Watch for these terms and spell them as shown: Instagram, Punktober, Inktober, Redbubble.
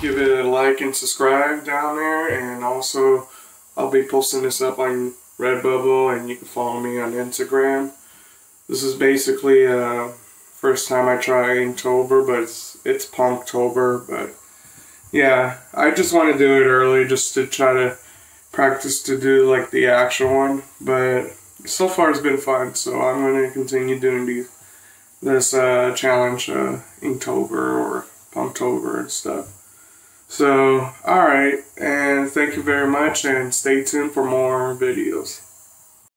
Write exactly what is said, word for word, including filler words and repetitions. give it a like and subscribe down there, and also I'll be posting this up on Redbubble, and you can follow me on Instagram. This is basically uh, first time I try Inktober, but it's, it's Punktober. But yeah, I just want to do it early just to try to practice to do like the actual one, but so far it's been fun, so I'm going to continue doing these, this uh, challenge, uh, Inktober or Punktober and stuff. So, alright, and thank you very much, and stay tuned for more videos.